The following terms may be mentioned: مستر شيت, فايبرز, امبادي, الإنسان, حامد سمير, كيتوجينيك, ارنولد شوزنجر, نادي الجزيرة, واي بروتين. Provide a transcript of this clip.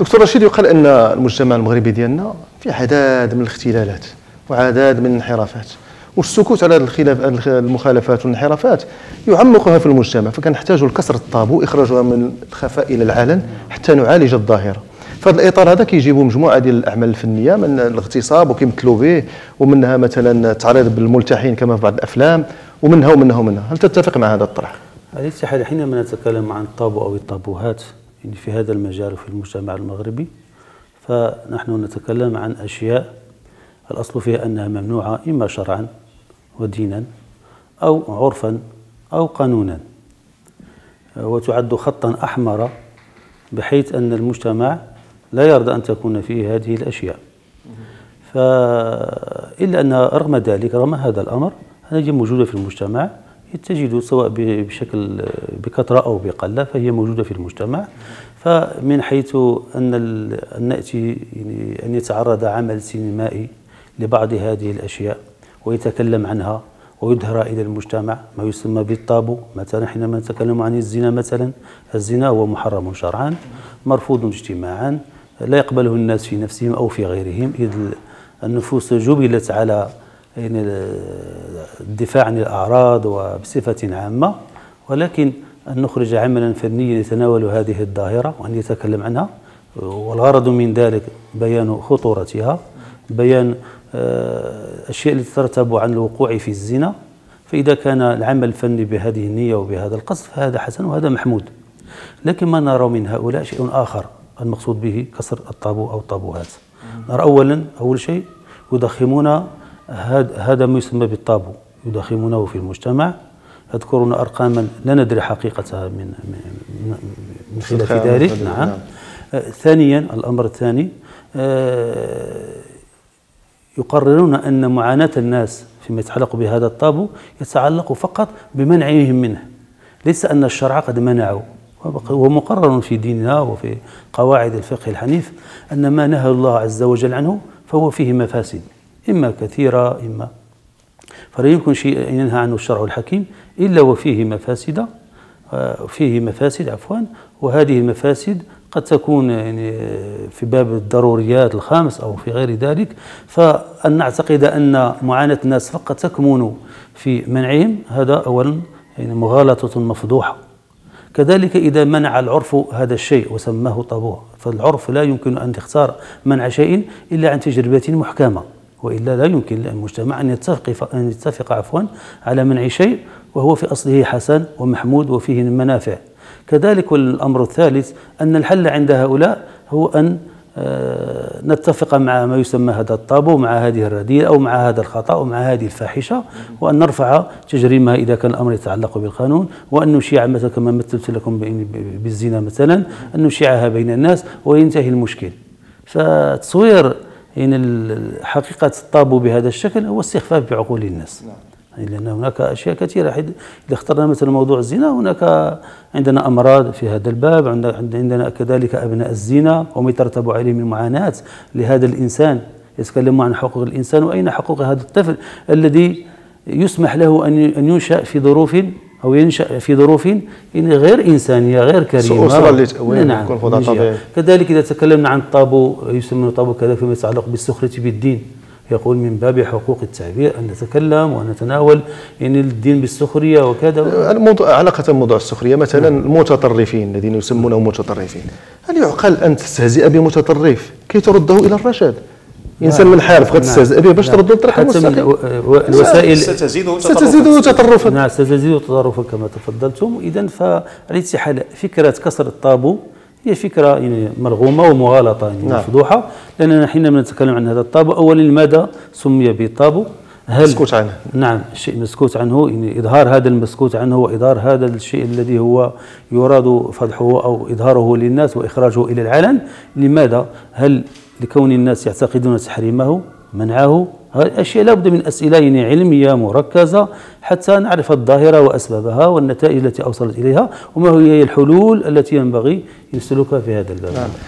دكتور رشيد يقال ان المجتمع المغربي ديالنا فيه عدد من الاختلالات وعدد من الانحرافات، والسكوت على المخالفات والانحرافات يعمقها في المجتمع، فكنحتاج لكسر الطابو، اخراجها من الخفاء الى العلن حتى نعالج الظاهره. في هذا الاطار هذا كيجيبوا مجموعه ديال الاعمال الفنيه من الاغتصاب وكيمثلوا به، ومنها مثلا التعريض بالملتحين كما في بعض الافلام، ومنها ومنها ومنها. هل تتفق مع هذا الطرح؟ على الاتحاد حينما نتكلم عن الطابو او الطابوهات في هذا المجال وفي المجتمع المغربي، فنحن نتكلم عن اشياء الاصل فيها انها ممنوعه اما شرعا ودينا او عرفا او قانونا، وتعد خطا احمر بحيث ان المجتمع لا يرضى ان تكون فيه هذه الاشياء. فإلا ان رغم ذلك، رغم هذا الامر، هذه موجوده في المجتمع، تجد سواء بشكل بكثره او بقله، فهي موجوده في المجتمع. فمن حيث ان ناتي يعني ان يتعرض عمل سينمائي لبعض هذه الاشياء ويتكلم عنها ويظهر الى المجتمع، ما يسمى بالطابو. مثلا حينما نتكلم عن الزنا، مثلا الزنا هو محرم شرعا، مرفوض اجتماعا، لا يقبله الناس في نفسهم او في غيرهم، اذ النفوس جبلت على يعني الدفاع عن الأعراض وبصفة عامة. ولكن أن نخرج عملا فنيا يتناول هذه الظاهرة وأن يتكلم عنها، والغرض من ذلك بيان خطورتها، بيان الأشياء التي ترتب عن الوقوع في الزنا. فإذا كان العمل الفني بهذه النية وبهذا القصد فهذا حسن وهذا محمود. لكن ما نرى من هؤلاء شيء آخر المقصود به كسر الطابو أو الطابوهات. نرى أول شيء يضخمون هذا ما يسمى بالطابو، يضخمونه في المجتمع، يذكرون أرقاما لا ندري حقيقتها من خلاف ذلك. نعم. ثانيا، الأمر الثاني، يقررون أن معاناة الناس فيما يتعلق بهذا الطابو يتعلق فقط بمنعهم منه، ليس أن الشرع قد منعه. ومقرر في ديننا وفي قواعد الفقه الحنيف أن ما نهى الله عز وجل عنه فهو فيه مفاسد، إما كثيرة إما، فلا يمكن شيء ينهى عنه الشرع الحكيم إلا وفيه مفاسد، وهذه المفاسد قد تكون يعني في باب الضروريات الخامس أو في غير ذلك. فأن نعتقد أن معاناة الناس فقط تكمن في منعهم، هذا أولا يعني مغالطة مفضوحة. كذلك إذا منع العرف هذا الشيء وسماه طابوه، فالعرف لا يمكن أن يختار منع شيء إلا عن تجربة محكمة، وإلا لا يمكن للمجتمع أن يتفق على منع شيء وهو في أصله حسن ومحمود وفيه منافع. كذلك والأمر الثالث، أن الحل عند هؤلاء هو أن نتفق مع ما يسمى هذا الطابو، مع هذه الرذيلة أو مع هذا الخطأ أو مع هذه الفاحشة، وأن نرفع تجريمها إذا كان الأمر يتعلق بالقانون، وأن نشيع مثلا كما مثلت لكم بالزنا مثلا، أن نشيعها بين الناس وينتهي المشكل. فتصوير يعني حقيقة الطابو بهذا الشكل هو استخفاف بعقول الناس. يعني لأن هناك أشياء كثيرة، إذا اخترنا مثلا موضوع الزنا، هناك عندنا أمراض في هذا الباب، عندنا كذلك أبناء الزنا وما يترتب عليه من معاناة لهذا الإنسان. يتكلموا عن حقوق الإنسان، وأين حقوق هذا الطفل الذي يسمح له أن ينشأ في ظروف أو ينشأ في ظروف غير إنسانية غير كريمة. نعم. كذلك إذا تكلمنا عن الطابو، يسمى طابو كذا فيما يتعلق بالسخرية بالدين، يقول من باب حقوق التعبير أن نتكلم ونتناول الدين بالسخرية وكذا. الموضوع علاقة موضوع السخرية مثلا المتطرفين الذين يسمونهم متطرفين، هل يعقل أن تستهزئ بمتطرف كي ترده إلى الرشاد؟ إنسان منحرف غتستهزئ به باش تردو للطريق المستقيم، الوسائل ستزيده تطرفا. نعم، ستزيده تطرفا كما تفضلتم. إذا فالاتحاد فكرة كسر الطابو هي فكرة مرغومة ومغالطة مفضوحة، لأننا حينما نتكلم عن هذا الطابو، أولا لماذا سمي بالطابو؟ مسكوت عنه. نعم، الشيء مسكوت عنه، إظهار هذا المسكوت عنه وإظهار هذا الشيء الذي هو يراد فضحه أو إظهاره للناس وإخراجه إلى العلن. لماذا؟ هل لكون الناس يعتقدون تحريمه منعه؟ أشياء لا بد من أسئلة علمية مركزة حتى نعرف الظاهرة وأسبابها والنتائج التي أوصلت إليها، وما هي الحلول التي ينبغي يسلكها في هذا الباب.